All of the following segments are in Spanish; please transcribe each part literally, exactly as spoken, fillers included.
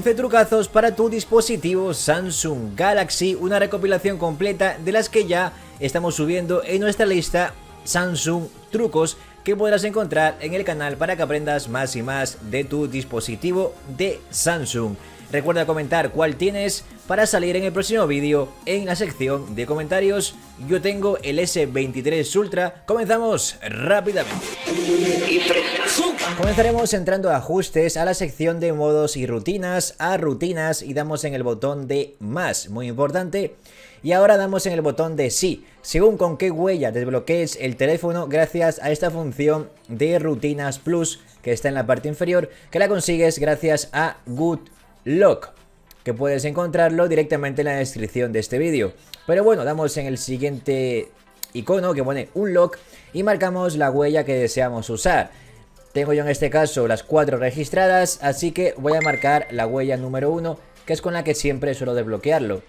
once trucazos para tu dispositivo Samsung Galaxy, una recopilación completa de las que ya estamos subiendo en nuestra lista Samsung Trucos, que podrás encontrar en el canal para que aprendas más y más de tu dispositivo de Samsung. Recuerda comentar cuál tienes para salir en el próximo vídeo en la sección de comentarios. Yo tengo el S veintitrés Ultra. Comenzamos rápidamente. Comenzaremos entrando a ajustes, a la sección de modos y rutinas, a rutinas, y damos en el botón de más, muy importante. Y ahora damos en el botón de sí, según con qué huella desbloquees el teléfono gracias a esta función de Rutinas Plus que está en la parte inferior, que la consigues gracias a Good Lock, que puedes encontrarlo directamente en la descripción de este vídeo. Pero bueno, damos en el siguiente icono que pone un lock y marcamos la huella que deseamos usar. Tengo yo en este caso las cuatro registradas, así que voy a marcar la huella número uno, que es con la que siempre suelo desbloquearlo.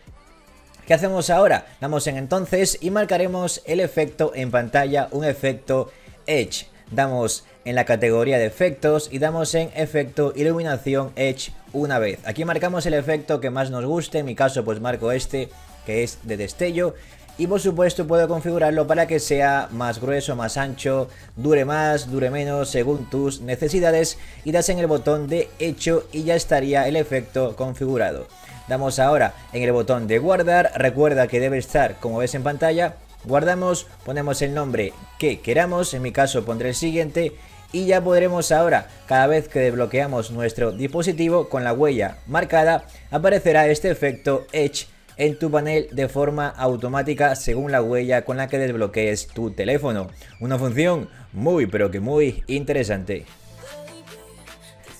¿Qué hacemos ahora? Damos en entonces y marcaremos el efecto en pantalla, un efecto Edge. Damos en la categoría de efectos y damos en efecto iluminación Edge una vez. Aquí marcamos el efecto que más nos guste, en mi caso pues marco este que es de destello. Y por supuesto puedo configurarlo para que sea más grueso, más ancho, dure más, dure menos, según tus necesidades. Y das en el botón de hecho y ya estaría el efecto configurado. Damos ahora en el botón de guardar, recuerda que debe estar como ves en pantalla. Guardamos, ponemos el nombre que queramos, en mi caso pondré el siguiente. Y ya podremos ahora, cada vez que desbloqueamos nuestro dispositivo con la huella marcada, aparecerá este efecto Edge en tu panel de forma automática según la huella con la que desbloquees tu teléfono. Una función muy pero que muy interesante.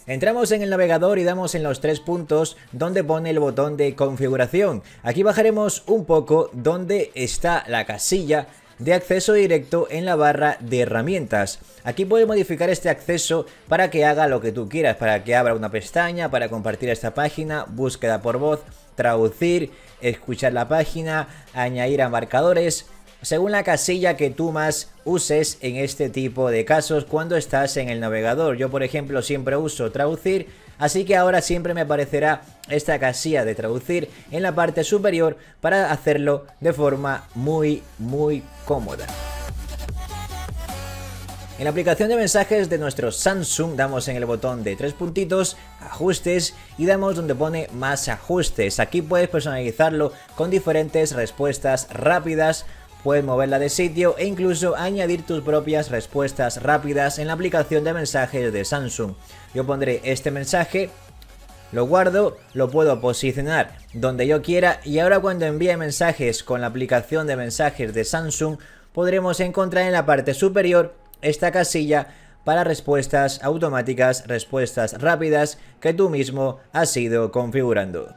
Entramos en el navegador y damos en los tres puntos donde pone el botón de configuración. Aquí bajaremos un poco donde está la casilla de acceso directo en la barra de herramientas. Aquí puedes modificar este acceso para que haga lo que tú quieras, para que abra una pestaña, para compartir esta página, búsqueda por voz, traducir, escuchar la página, añadir a marcadores, según la casilla que tú más uses en este tipo de casos cuando estás en el navegador. Yo por ejemplo siempre uso traducir, así que ahora siempre me aparecerá esta casilla de traducir en la parte superior para hacerlo de forma muy muy cómoda. En la aplicación de mensajes de nuestro Samsung damos en el botón de tres puntitos, ajustes, y damos donde pone más ajustes. Aquí puedes personalizarlo con diferentes respuestas rápidas. Puedes moverla de sitio e incluso añadir tus propias respuestas rápidas en la aplicación de mensajes de Samsung. Yo pondré este mensaje, lo guardo, lo puedo posicionar donde yo quiera y ahora cuando envíe mensajes con la aplicación de mensajes de Samsung podremos encontrar en la parte superior esta casilla para respuestas automáticas, respuestas rápidas que tú mismo has ido configurando.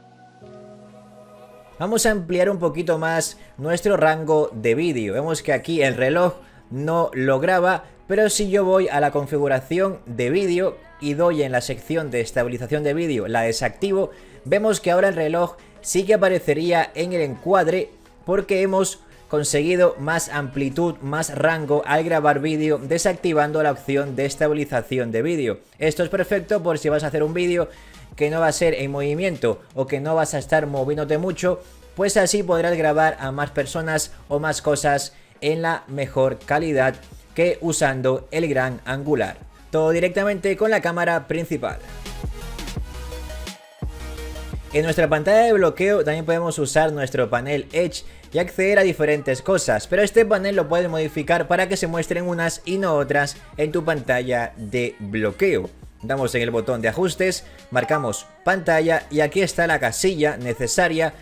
Vamos a ampliar un poquito más nuestro rango de vídeo. Vemos que aquí el reloj no lo graba, pero si yo voy a la configuración de vídeo y doy en la sección de estabilización de vídeo, la desactivo, vemos que ahora el reloj sí que aparecería en el encuadre porque hemos conseguido más amplitud, más rango al grabar vídeo desactivando la opción de estabilización de vídeo. Esto es perfecto por si vas a hacer un vídeo que no va a ser en movimiento o que no vas a estar moviéndote mucho, pues así podrás grabar a más personas o más cosas en la mejor calidad que usando el gran angular. Todo directamente con la cámara principal. En nuestra pantalla de bloqueo también podemos usar nuestro panel Edge y acceder a diferentes cosas, pero este panel lo puedes modificar para que se muestren unas y no otras en tu pantalla de bloqueo. Damos en el botón de ajustes, marcamos pantalla y aquí está la casilla necesaria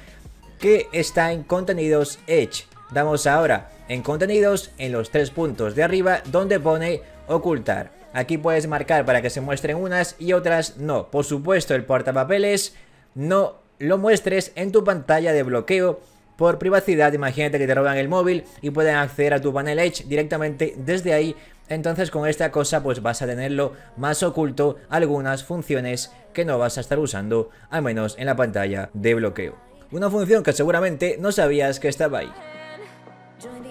que está en contenidos Edge. Damos ahora en contenidos en los tres puntos de arriba donde pone ocultar. Aquí puedes marcar para que se muestren unas y otras no. Por supuesto el portapapeles no lo muestres en tu pantalla de bloqueo por privacidad. Imagínate que te roban el móvil y pueden acceder a tu panel Edge directamente desde ahí. Entonces con esta cosa pues vas a tenerlo más oculto, algunas funciones que no vas a estar usando, al menos en la pantalla de bloqueo. Una función que seguramente no sabías que estaba ahí.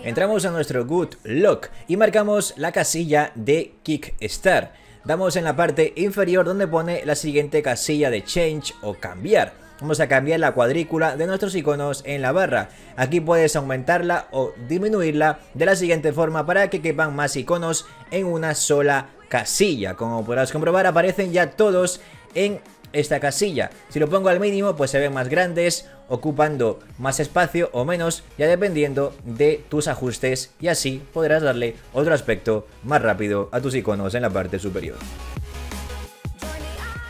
Entramos a nuestro Good Lock y marcamos la casilla de Kickstart. damos en la parte inferior donde pone la siguiente casilla de Change o Cambiar. Vamos a cambiar la cuadrícula de nuestros iconos en la barra. Aquí puedes aumentarla o disminuirla de la siguiente forma para que quepan más iconos en una sola casilla. Como podrás comprobar, aparecen ya todos en esta casilla. Si lo pongo al mínimo, pues se ven más grandes, ocupando más espacio o menos, ya dependiendo de tus ajustes, y así podrás darle otro aspecto más rápido a tus iconos en la parte superior.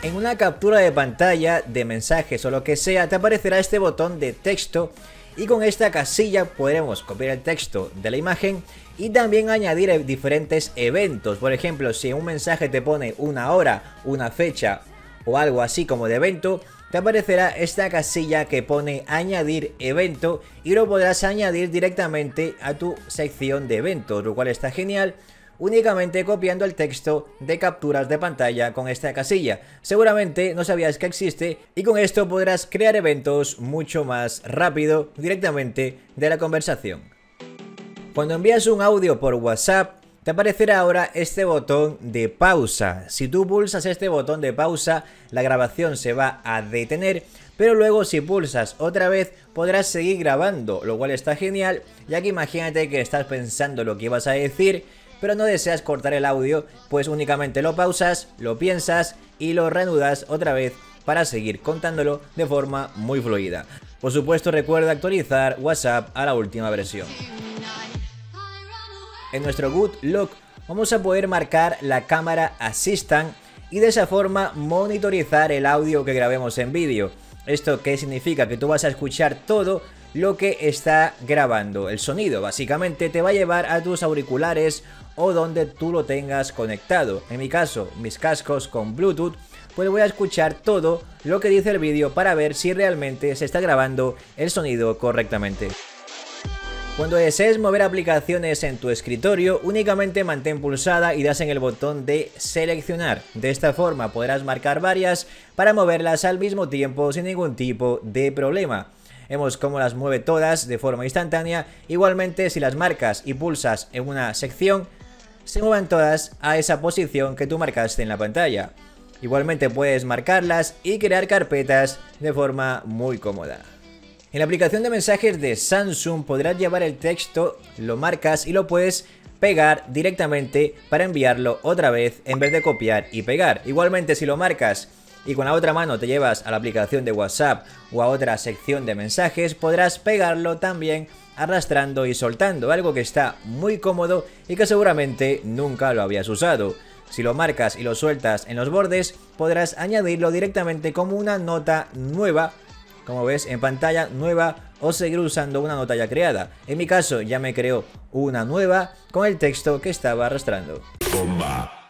En una captura de pantalla, de mensajes o lo que sea, te aparecerá este botón de texto y con esta casilla podremos copiar el texto de la imagen y también añadir diferentes eventos. Por ejemplo, si en un mensaje te pone una hora, una fecha o algo así como de evento, te aparecerá esta casilla que pone añadir evento y lo podrás añadir directamente a tu sección de eventos, lo cual está genial, únicamente copiando el texto de capturas de pantalla con esta casilla. Seguramente no sabías que existe y con esto podrás crear eventos mucho más rápido directamente de la conversación. Cuando envías un audio por WhatsApp, te aparecerá ahora este botón de pausa. Si tú pulsas este botón de pausa, la grabación se va a detener, pero luego si pulsas otra vez podrás seguir grabando, lo cual está genial, ya que imagínate que estás pensando lo que ibas a decir pero no deseas cortar el audio, pues únicamente lo pausas, lo piensas y lo reanudas otra vez para seguir contándolo de forma muy fluida. Por supuesto, recuerda actualizar WhatsApp a la última versión. En nuestro Good Lock vamos a poder marcar la cámara Assistant y de esa forma monitorizar el audio que grabemos en vídeo. ¿Esto qué significa? Que tú vas a escuchar todo lo que está grabando. El sonido básicamente te va a llevar a tus auriculares o donde tú lo tengas conectado. En mi caso, mis cascos con Bluetooth, pues voy a escuchar todo lo que dice el vídeo para ver si realmente se está grabando el sonido correctamente. Cuando desees mover aplicaciones en tu escritorio, únicamente mantén pulsada y das en el botón de seleccionar. De esta forma podrás marcar varias para moverlas al mismo tiempo sin ningún tipo de problema. Vemos cómo las mueve todas de forma instantánea. Igualmente, si las marcas y pulsas en una sección, se muevan todas a esa posición que tú marcaste en la pantalla. Igualmente puedes marcarlas y crear carpetas de forma muy cómoda. En la aplicación de mensajes de Samsung podrás llevar el texto, lo marcas y lo puedes pegar directamente para enviarlo otra vez en vez de copiar y pegar. Igualmente, si lo marcas y con la otra mano te llevas a la aplicación de WhatsApp o a otra sección de mensajes, podrás pegarlo también arrastrando y soltando, algo que está muy cómodo y que seguramente nunca lo habías usado. Si lo marcas y lo sueltas en los bordes, podrás añadirlo directamente como una nota nueva, como ves en pantalla, nueva, o seguir usando una nota ya creada. En mi caso ya me creó una nueva con el texto que estaba arrastrando. Bomba.